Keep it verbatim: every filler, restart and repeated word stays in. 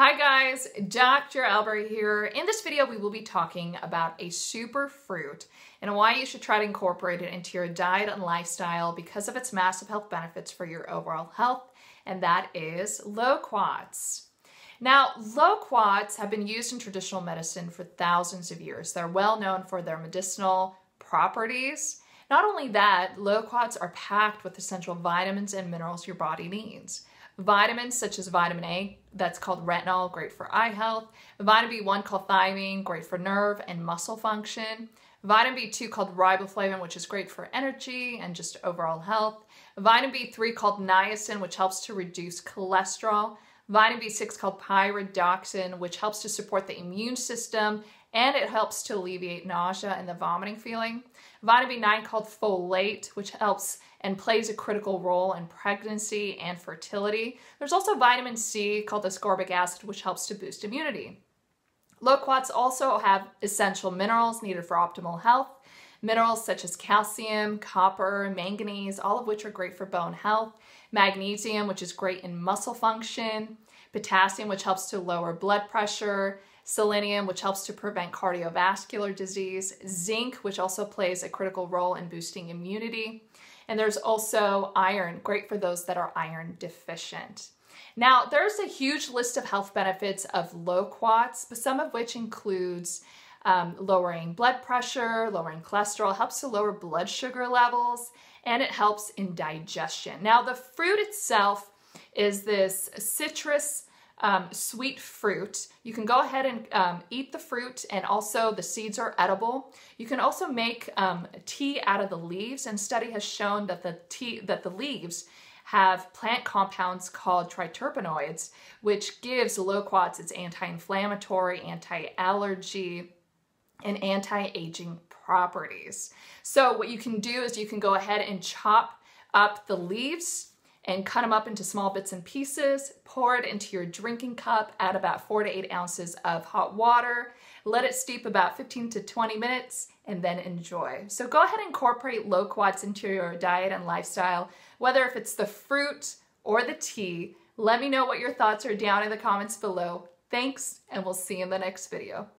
Hi guys, Doctor Eilbra here. In this video, we will be talking about a super fruit and why you should try to incorporate it into your diet and lifestyle because of its massive health benefits for your overall health, and that is loquats. Now, loquats have been used in traditional medicine for thousands of years. They're well known for their medicinal properties. Not only that, loquats are packed with essential vitamins and minerals your body needs. Vitamins such as vitamin A, that's called retinol, great for eye health. Vitamin B one called thiamine, great for nerve and muscle function. Vitamin B two called riboflavin, which is great for energy and just overall health. Vitamin B three called niacin, which helps to reduce cholesterol. Vitamin B six called pyridoxin, which helps to support the immune system and it helps to alleviate nausea and the vomiting feeling. Vitamin B nine called folate, which helps and plays a critical role in pregnancy and fertility. There's also vitamin C called ascorbic acid, which helps to boost immunity. Loquats also have essential minerals needed for optimal health. Minerals such as calcium, copper, manganese, all of which are great for bone health. Magnesium, which is great in muscle function. Potassium, which helps to lower blood pressure. Selenium, which helps to prevent cardiovascular disease. Zinc, which also plays a critical role in boosting immunity. And there's also iron, great for those that are iron deficient. Now, there's a huge list of health benefits of loquats, but some of which includes um, lowering blood pressure, lowering cholesterol, helps to lower blood sugar levels, and it helps in digestion. Now, the fruit itself is this citrus Um, sweet fruit. You can go ahead and um, eat the fruit, and also the seeds are edible. You can also make um, tea out of the leaves, and study has shown that the tea that the leaves have plant compounds called triterpenoids, which gives loquats its anti-inflammatory, anti-allergy, and anti-aging properties. So what you can do is you can go ahead and chop up the leaves and cut them up into small bits and pieces, pour it into your drinking cup, add about four to eight ounces of hot water, let it steep about fifteen to twenty minutes, and then enjoy. So go ahead and incorporate loquats into your diet and lifestyle, whether if it's the fruit or the tea. Let me know what your thoughts are down in the comments below. Thanks, and we'll see you in the next video.